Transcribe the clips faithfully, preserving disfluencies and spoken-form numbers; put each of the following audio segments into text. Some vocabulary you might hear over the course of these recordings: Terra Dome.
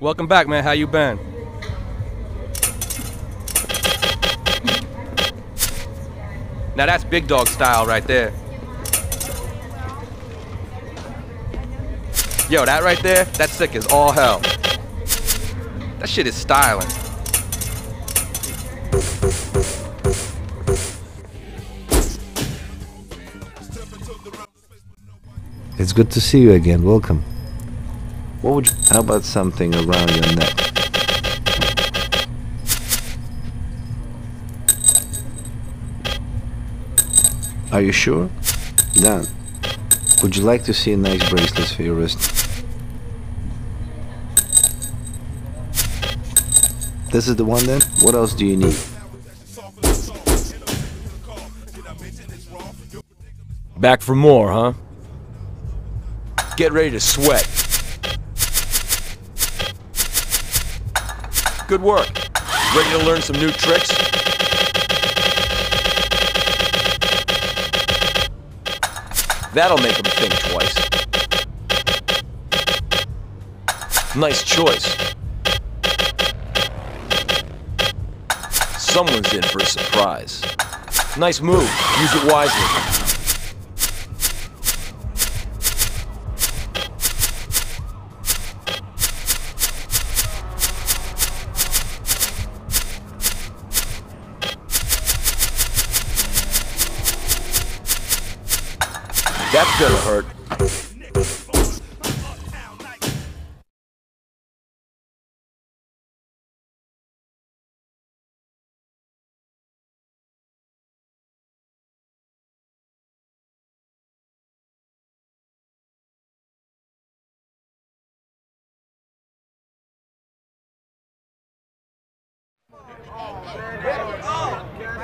Welcome back, man. How you been? Now that's big dog style right there. Yo, that right there, that's sick as all hell. That shit is styling. It's good to see you again. Welcome. What would you, how about something around your neck? Are you sure? Done. Would you like to see a nice bracelet for your wrist? This is the one then? What else do you need? Back for more, huh? Get ready to sweat. Good work. Ready to learn some new tricks? That'll make them think twice. Nice choice. Someone's in for a surprise. Nice move. Use it wisely. That's gonna hurt.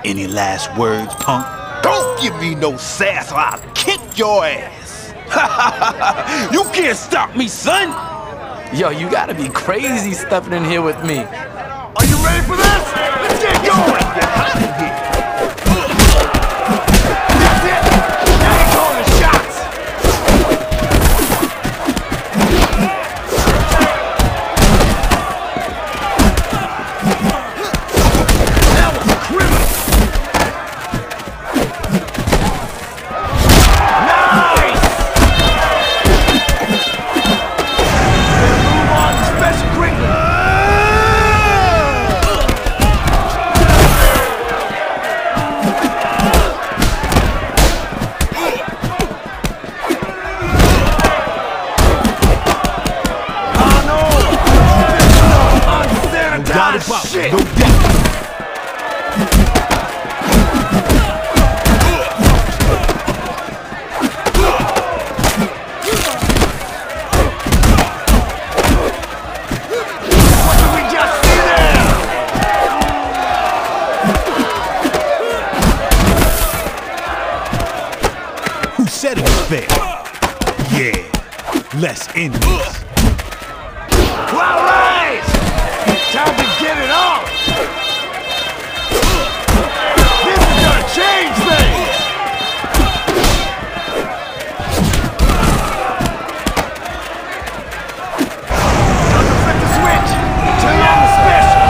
Any last words, punk? Don't give me no sass or I'll kick your ass! You can't stop me, son! Yo, you gotta be crazy stepping in here with me. Are you ready for this? Let's get going! Get out of here! That's it! Now you're calling the shots! That was criminal! Shit. No doubt. Who said it was fair? Yeah, let's end this. Time to get it on! This is gonna change things! Don't flip the switch! Turn on the special!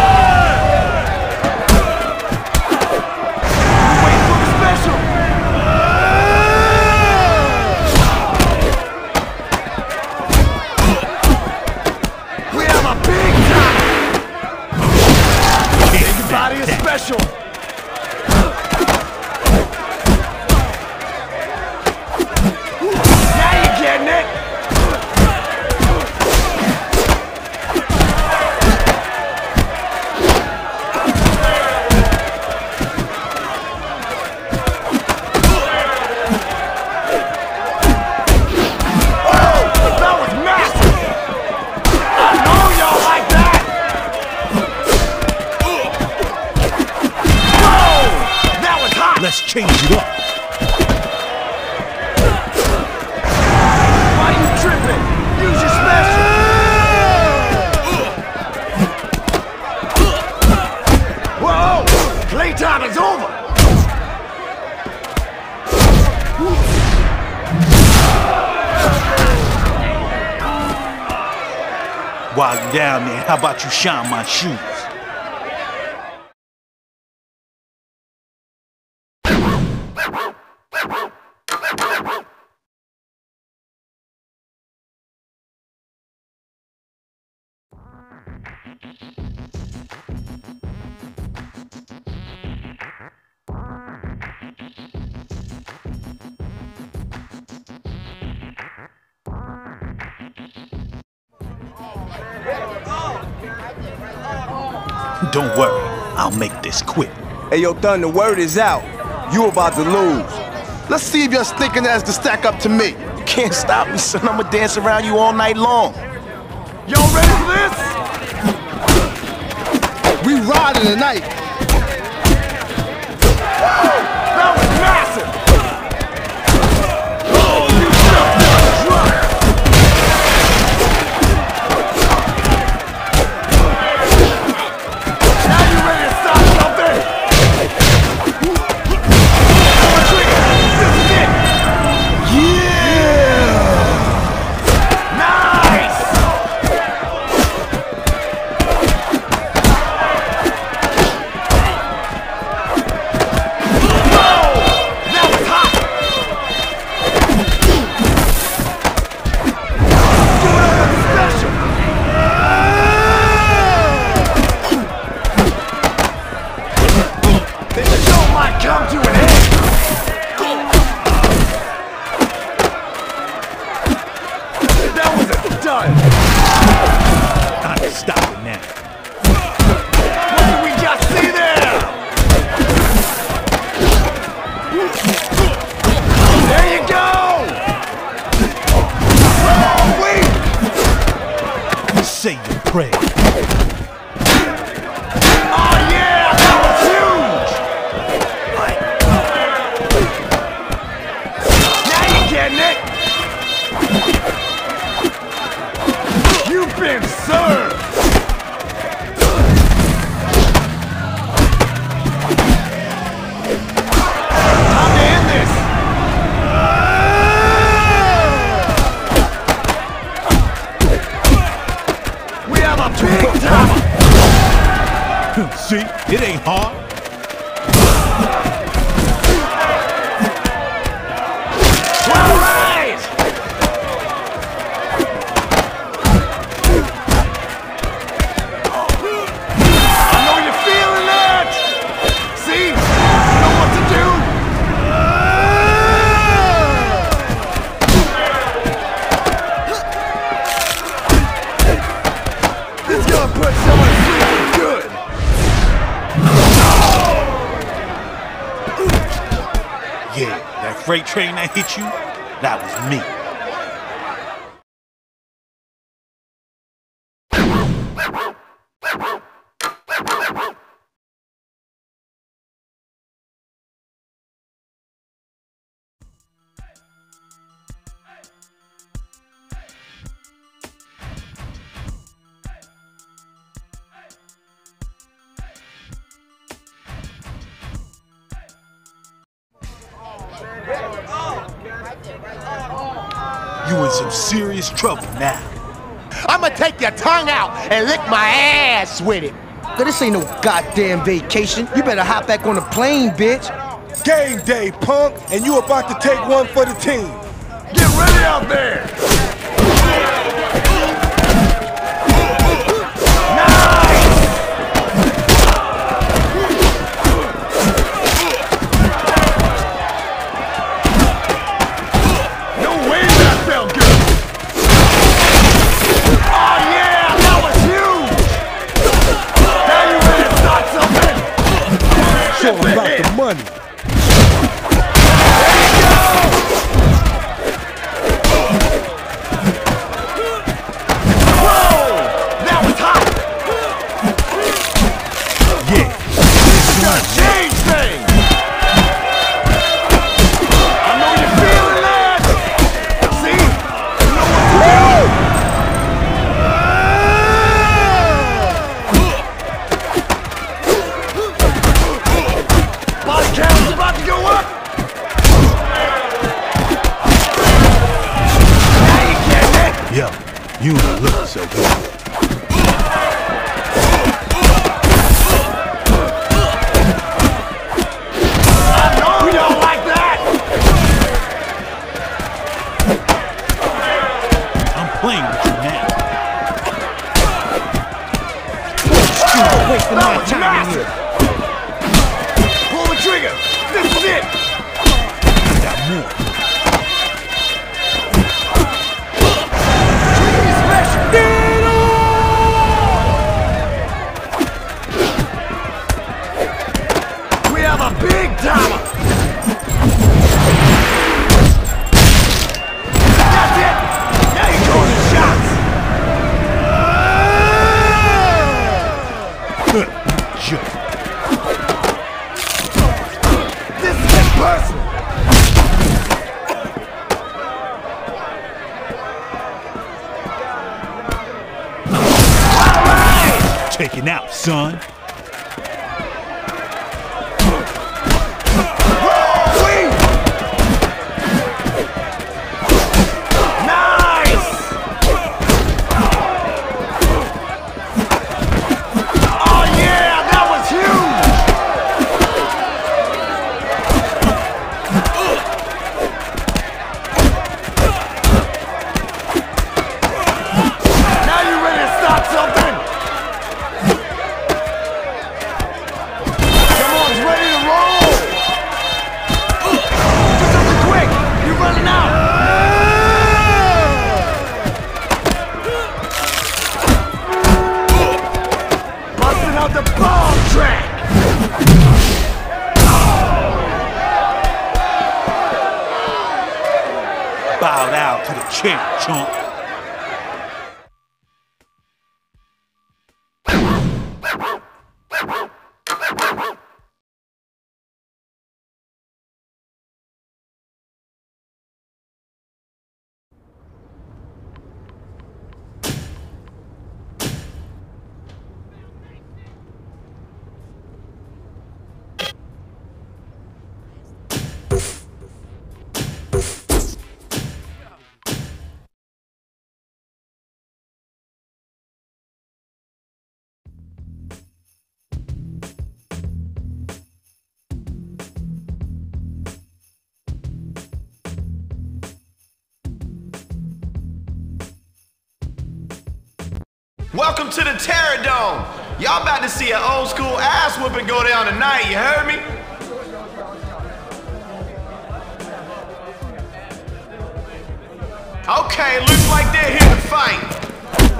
You waiting for the special! We have a big time! Body is special. Now you're getting it. Oh, that was massive. I know y'all like that. Let's change it up. Why are you tripping? Use your special. Whoa! Playtime is over. Wow, while you're down there, how about you shine my shoes? Don't worry, I'll make this quick. Hey, yo, Thun, the word is out. You about to lose. Let's see if your stinking ass can stack up to me. You can't stop me, son. I'ma dance around you all night long. Y'all ready for this? We riding tonight. Whoa! That was massive! Say your prayer. Oh yeah, that was huge! Now you're getting it! You've been served! Time to end this! See, it ain't hard. All right! I know you're feeling it! See? You know what to do! Ah! This gonna put someone sleeping good! Yeah, that freight train that hit you, that was me. You in some serious trouble now. I'ma take your tongue out and lick my ass with it. But this ain't no goddamn vacation. You better hop back on the plane, bitch. Game day, punk, and you about to take one for the team. Get ready out there! Money. There you go! Whoa! That was hot! Yeah. This is gonna change things! I know you're feeling that! See? You know what to do! Body count! Oh, waste the that was time massive! Pull the trigger! This is it! I got more. Trigger special! Get off! We have a big timer! That's it! Now you're going to shots! Good job. This is in person. All right! Taking out, son. Bowed out to the champ, chump. Welcome to the Terra Dome. Y'all about to see an old school ass whooping go down tonight, you heard me? Okay, looks like they're here to fight.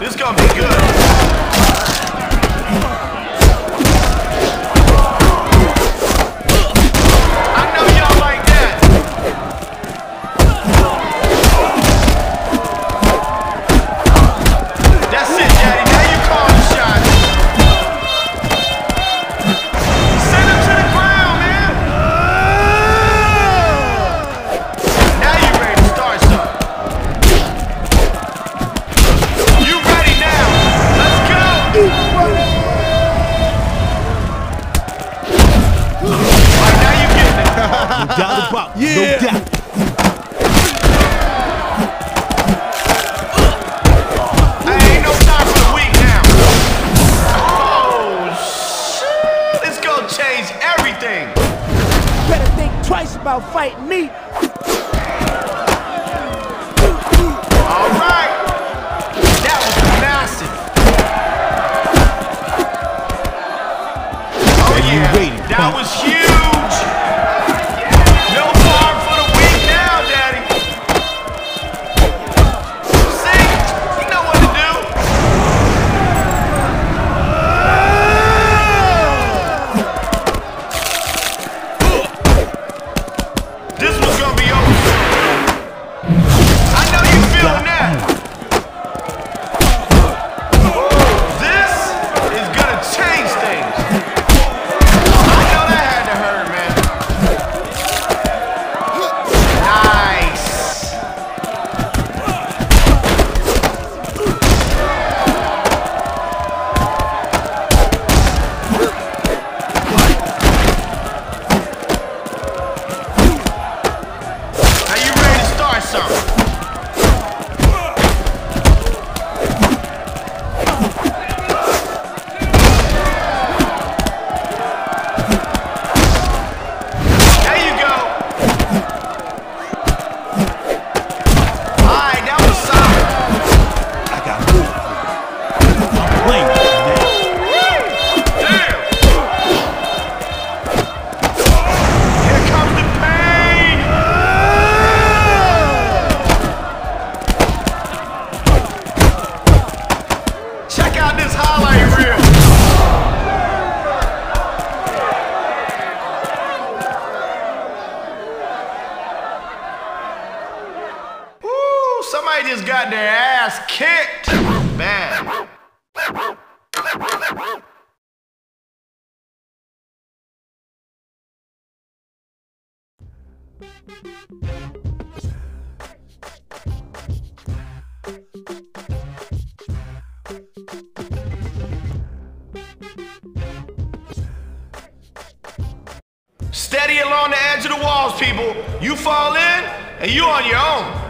This gonna be good. That was huge! No farm for the week now, Daddy! See? You know what to do! This was gonna be over! I know you feeling that! This is gonna change things! That had to hurt. Steady along the edge of the walls, people. You fall in and you're on your own.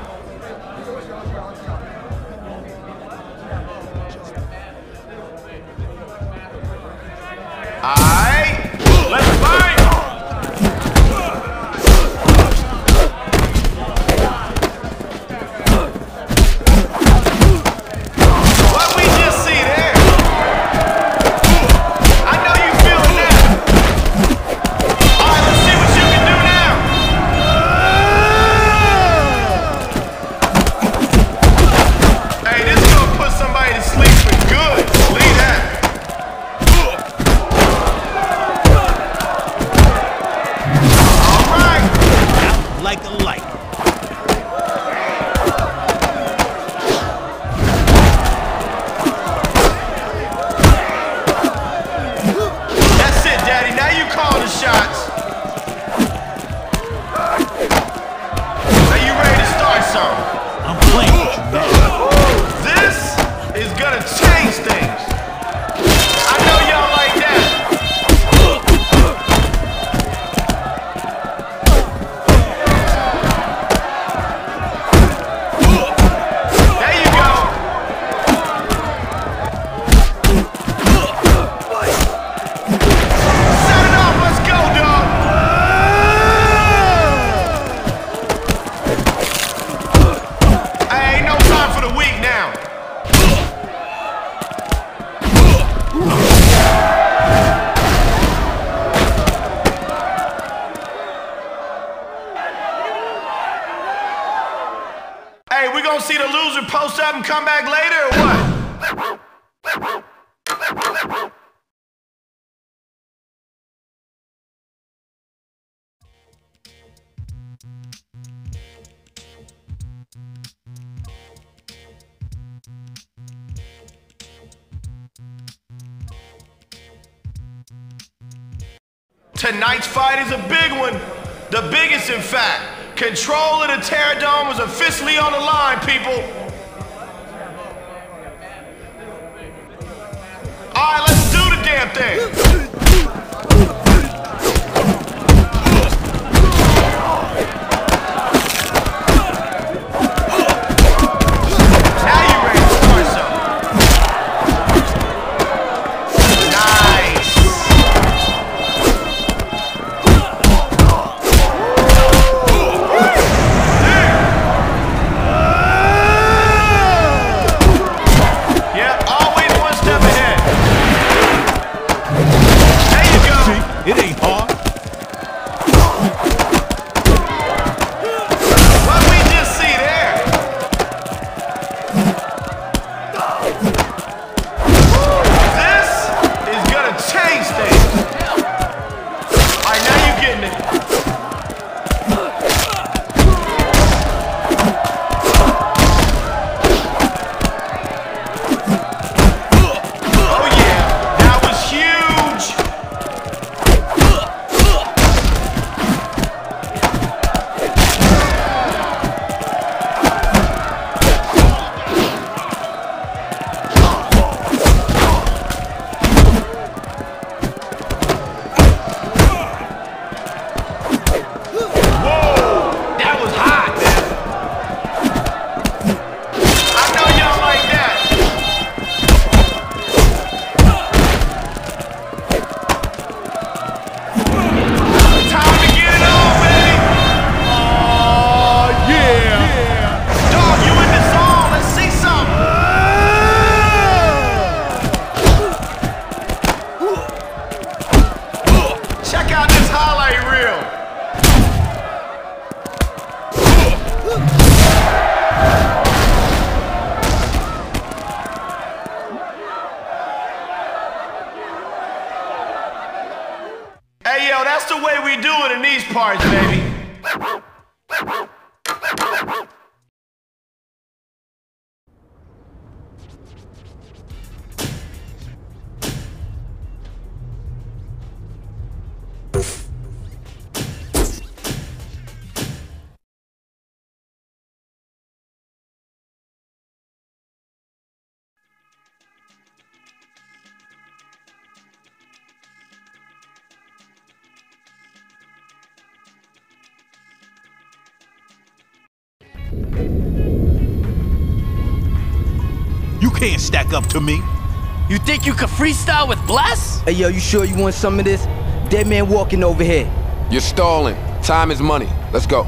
Alright, let's fight! What we just see there, I know you feel it now. Alright, let's see what you can do now. Hey, this is gonna put somebody to sleep for good. Leave that. Like a light. That's it, Daddy. Now you call the shots. Are you ready to start something? I'm playing with you, man. This is gonna change things. I know y'all like that. Hey, we gonna see the loser post up and come back later or what? Tonight's fight is a big one. The biggest, in fact. Control of the Terra Dome was officially on the line, people. All right, let's do the damn thing. Now you're ready to start something. Nice. Hey, yo, that's the way we do it in these parts, baby. You can't stack up to me. You think you could freestyle with Bless? Hey, yo, you sure you want some of this? Dead man walking over here. You're stalling. Time is money. Let's go.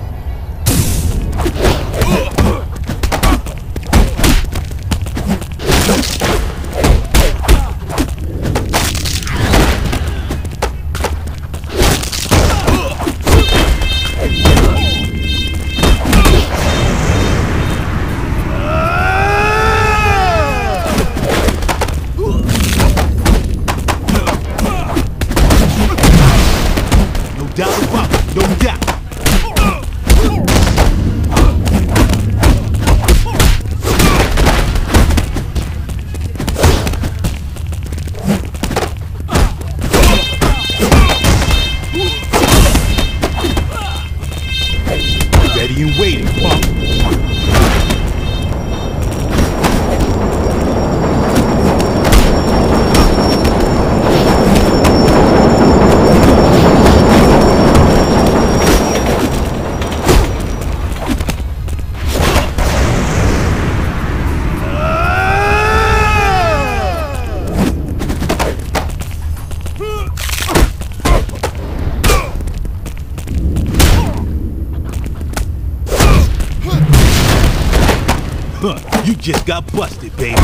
You just got busted, baby.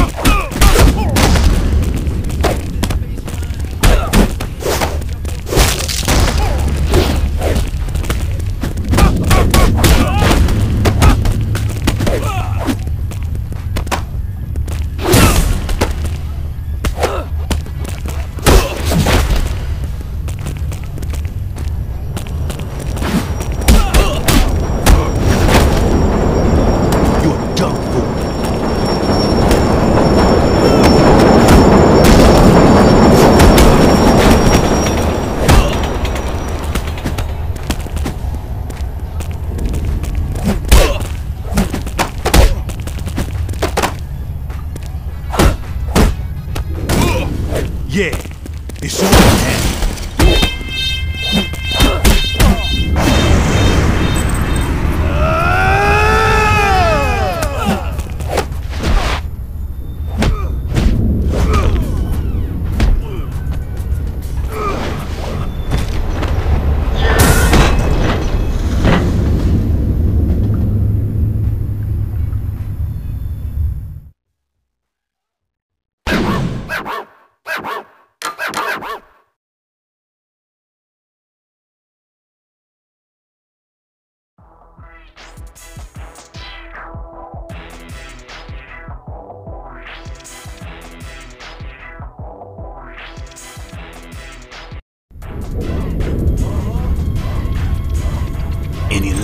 Yeah, it's all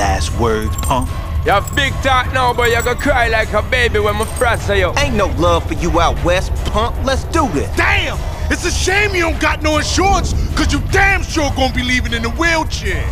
last words, punk. You're big talk now, but you're gonna cry like a baby when my friends say yo. Ain't no love for you out west, punk. Let's do this. Damn! It's a shame you don't got no insurance, cause you damn sure gonna be leaving in a wheelchair.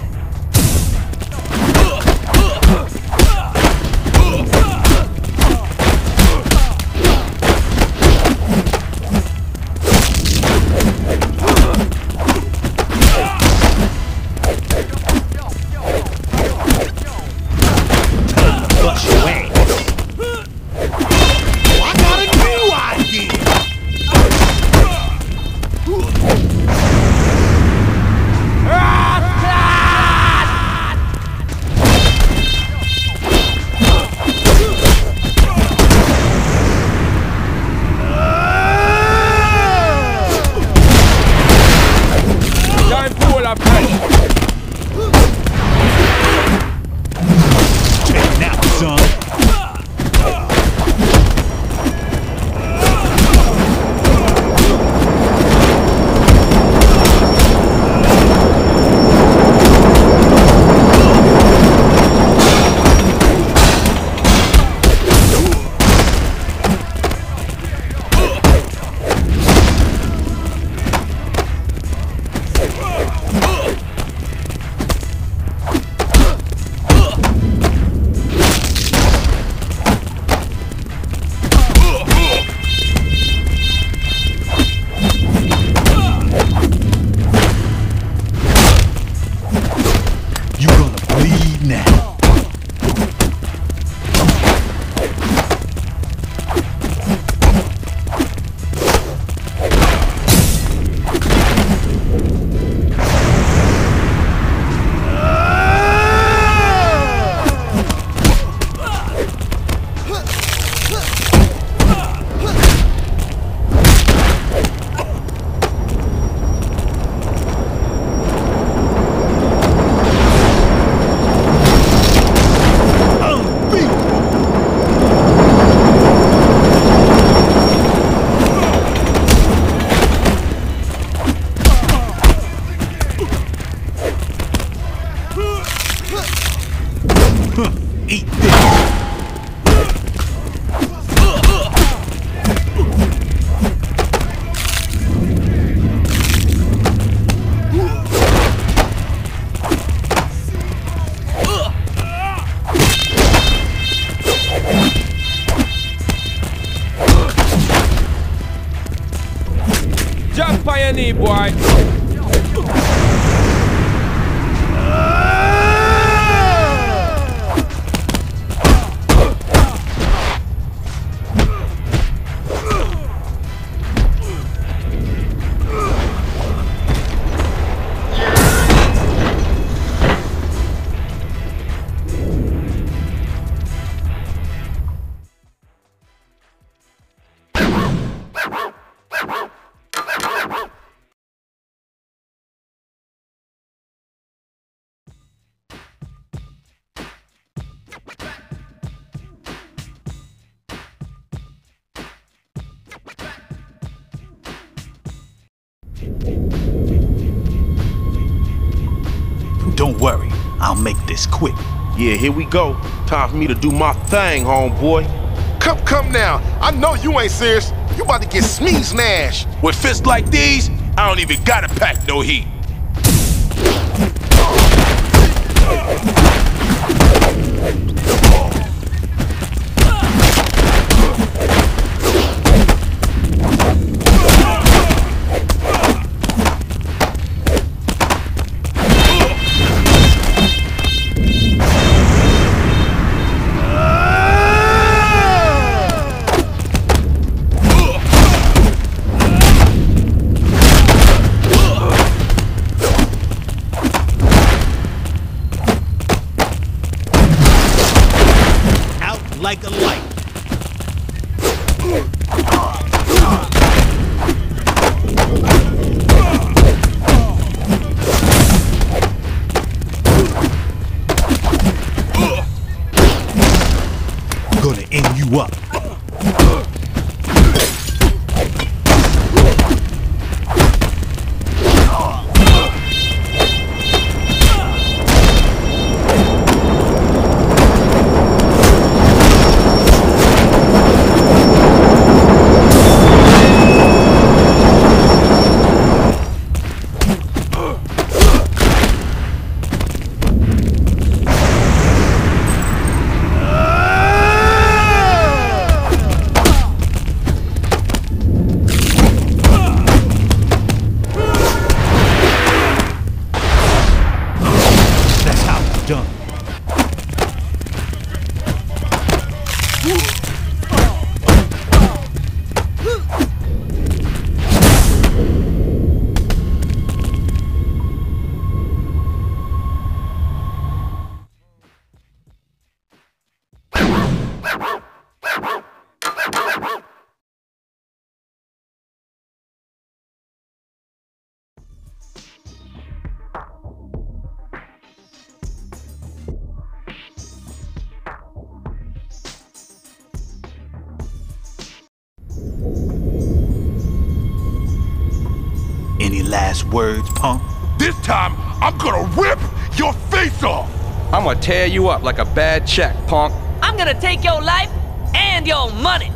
Don't worry, I'll make this quick. Yeah, here we go. Time for me to do my thing, homeboy. Come, come now. I know you ain't serious. You about to get sneeze Nash. With fists like these, I don't even gotta pack no heat. Like a light. Gonna end you up. Any last words, punk? This time, I'm gonna rip your face off! I'm gonna tear you up like a bad check, punk. I'm gonna take your life and your money!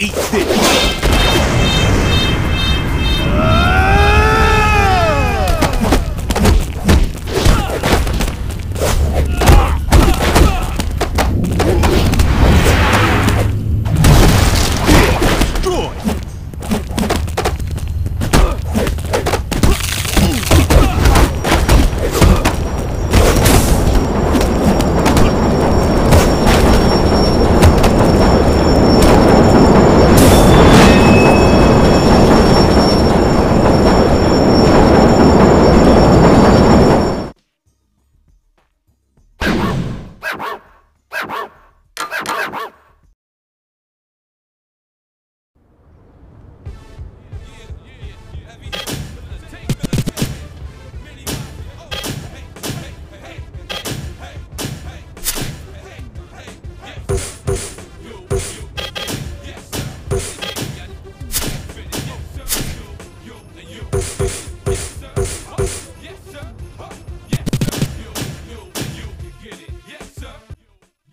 Eat this!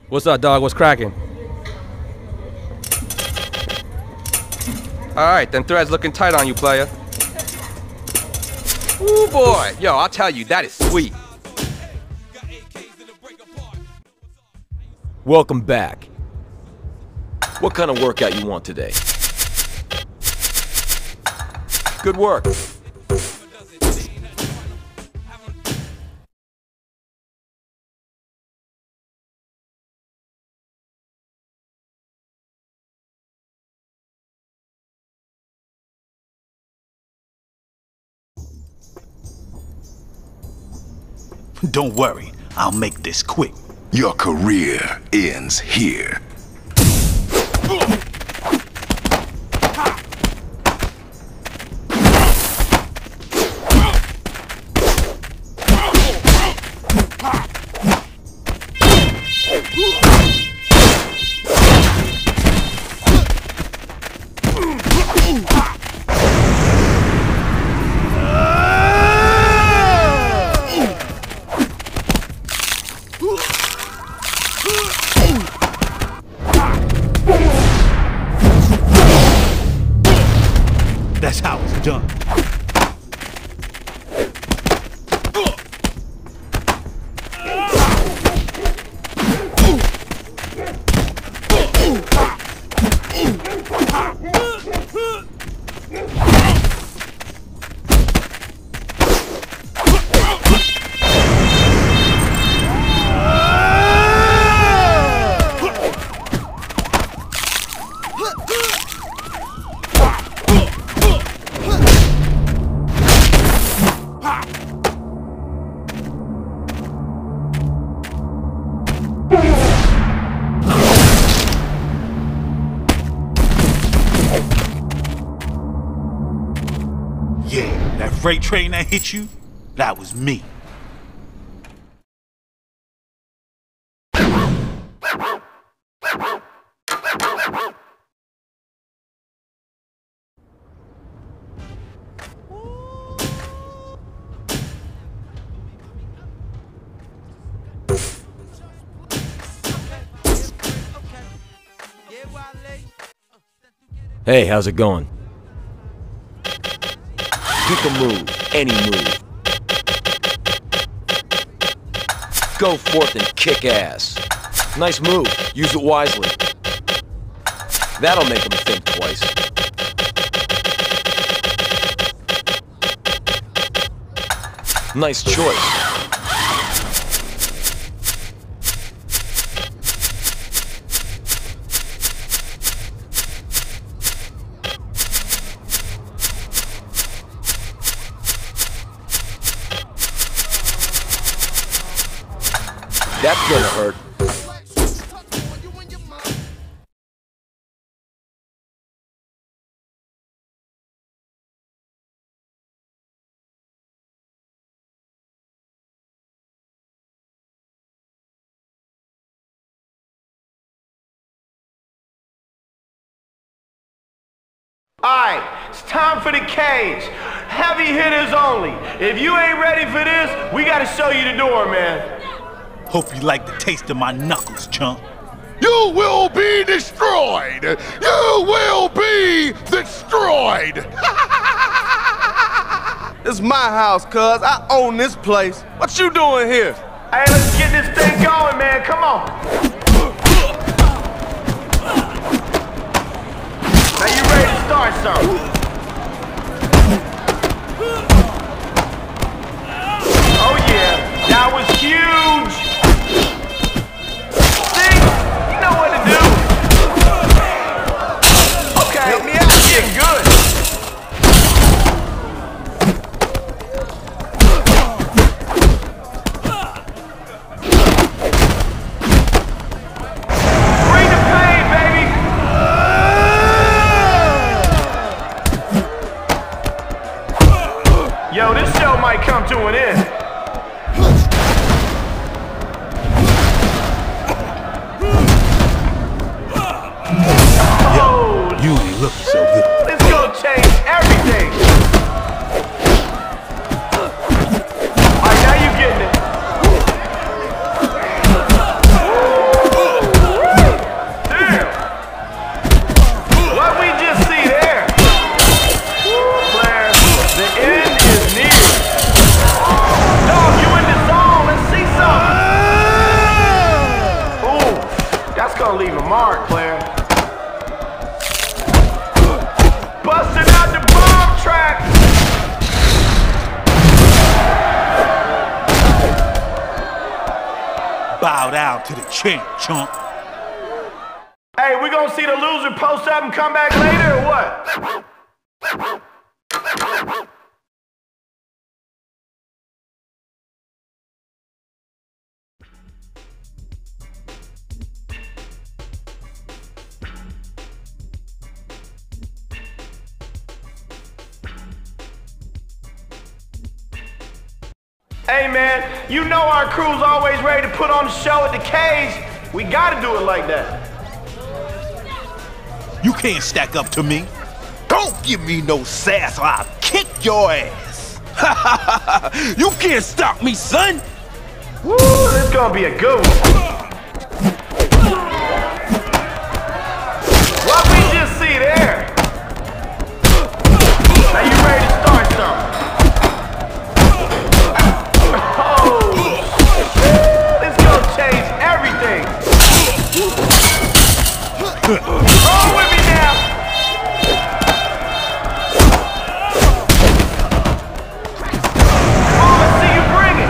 What's up, dog? What's cracking? Alright, then Thread's looking tight on you, player. Ooh, boy. Yo, I'll tell you, that is sweet. Welcome back. What kind of workout you want today? Good work. Don't worry, I'll make this quick. Your career ends here. That's how it's done. Yeah, that freight train that hit you, that was me. Hey, how's it going? Pick a move, any move. Go forth and kick ass. Nice move, use it wisely. That'll make them think twice. Nice choice. That's gonna hurt. Alright, it's time for the cage. Heavy hitters only. If you ain't ready for this, we gotta show you the door, man. Hope you like the taste of my knuckles, chump. You will be destroyed! You will be destroyed! This is my house, cuz. I own this place. What you doing here? Hey, let's get this thing going, man. Come on. Now you ready to start, sir? Oh, yeah. That was huge! Yo, this show might come to an end. Yo, you ain't looking so good. This gonna change everything. Alright, now you getting it. Damn. What we just see there. bow down to the champ, chump. Hey, we gonna see the loser post up and come back later or what? Hey man, you know our crew's always ready to put on the show at the cage. We gotta do it like that. You can't stack up to me. Don't give me no sass or I'll kick your ass. You can't stop me, son. Woo, this gonna be a good one. What we just see there? Now you ready to start something? Roll with me now! Oh, I see you bring it!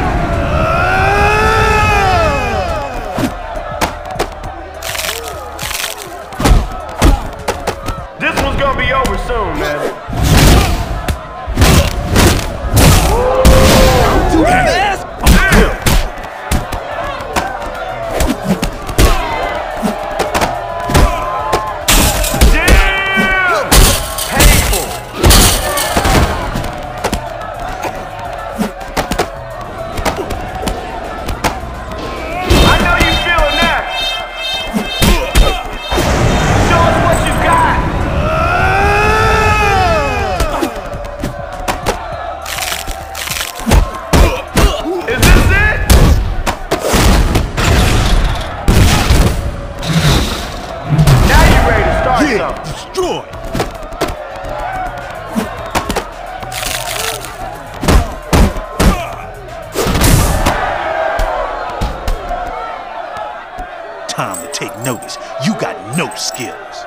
Uh, this one's gonna be over soon, man. Ooh, yeah. Time to take notice. You got no skills.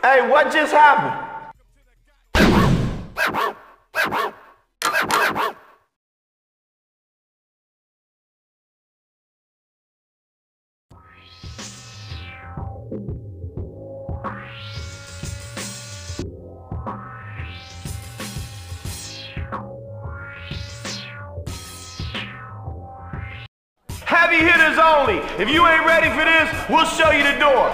Hey, what just happened? Heavy hitters only. If you ain't ready for this, we'll show you the door.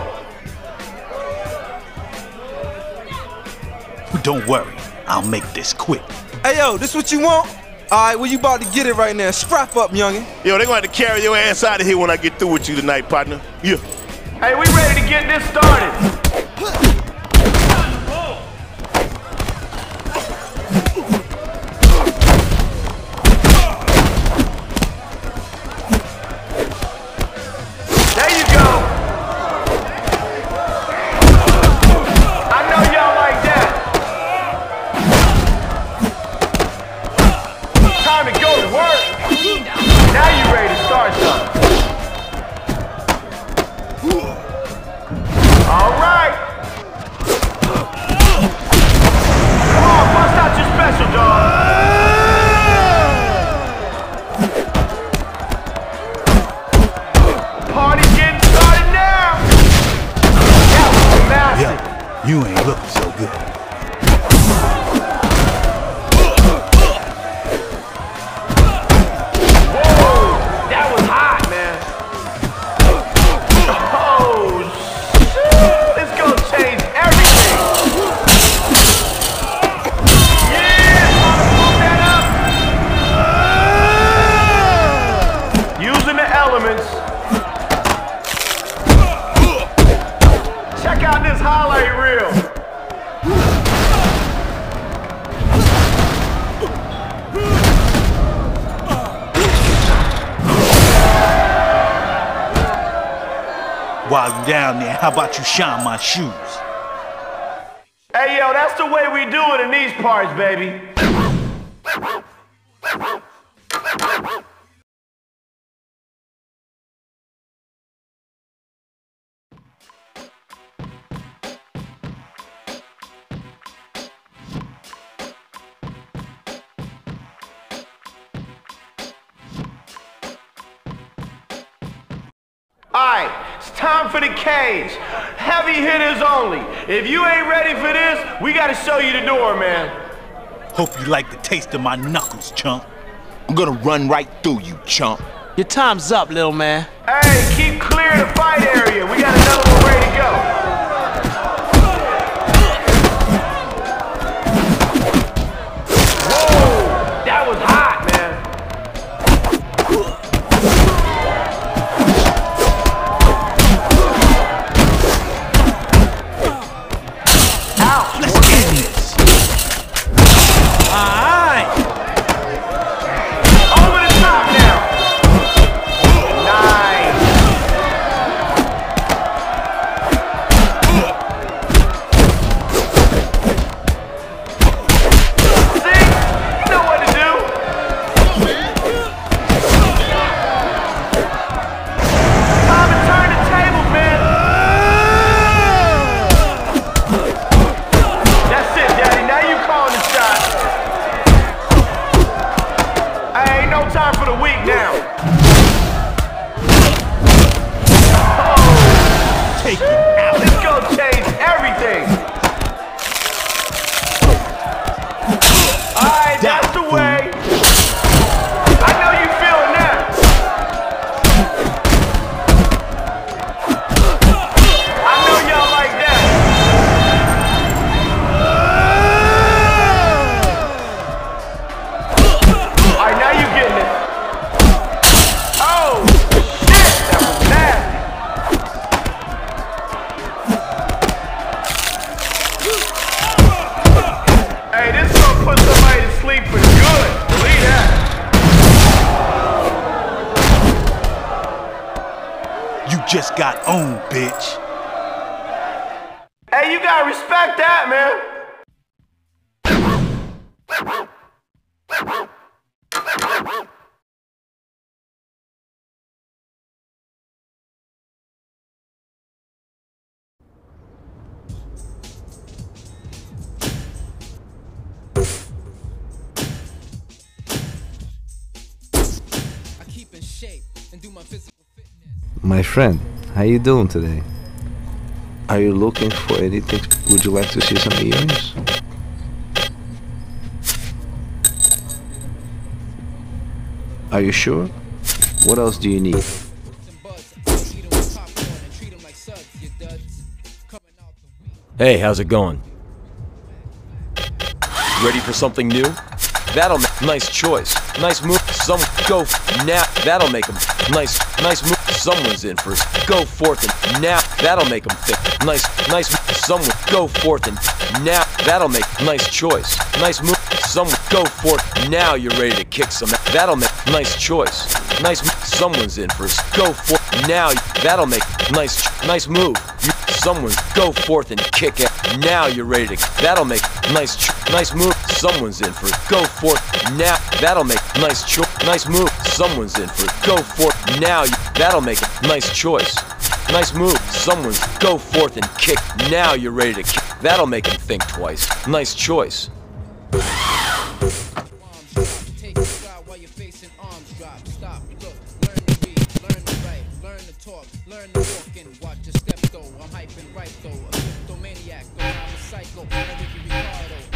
Don't worry, I'll make this quick. Hey yo, this what you want? All right, well you about to get it right now. Strap up, youngin. Yo, they gonna have to carry your ass out of here when I get through with you tonight, partner. Yeah. Hey, we ready to get this started. You ain't looking so good. Whoa, that was hot, man. Oh, shoot. It's gonna change everything. Yeah, move that up. Using the elements. Check out this highlight reel. While you're down there, how about you shine my shoes? Hey yo, that's the way we do it in these parts, baby. time for the cage. Heavy hitters only. If you ain't ready for this, we gotta show you the door, man. Hope you like the taste of my knuckles, chump. I'm gonna run right through you, chump. Your time's up, little man. Hey, keep clear the fight area. We got another one ready to go. Just got owned, bitch. Hey, you gotta respect that, man. I keep in shape and do my physical. My friend, how you doing today? Are you looking for anything? Would you like to see some earrings? Are you sure? What else do you need? Hey, how's it going? Ready for something new? That'll make nice choice. Nice move. Some go nap. That'll make them nice. Nice move. Someone's in first. Go forth and nap. That'll make them thick. Nice. Nice move. Someone go forth and nap. That'll make nice choice. Nice move. Someone go forth. Now you're ready to kick some. That'll make nice choice. Nice move. Someone's in first. Go forth now. That'll make nice. Nice move. Someone's go forth and kick it. Now you're ready to. That'll make nice. Nice move. Someone's in for it. Go forth now. That'll make nice choice. Nice move. Someone's in for it. Go forth now. That'll make it nice choice. Nice move. Someone's go forth and kick. Now you're ready to kick. That'll make him think twice. Nice choice. Watch your step though. I'm hyping right though. A kleptomaniac though. I'm a psycho.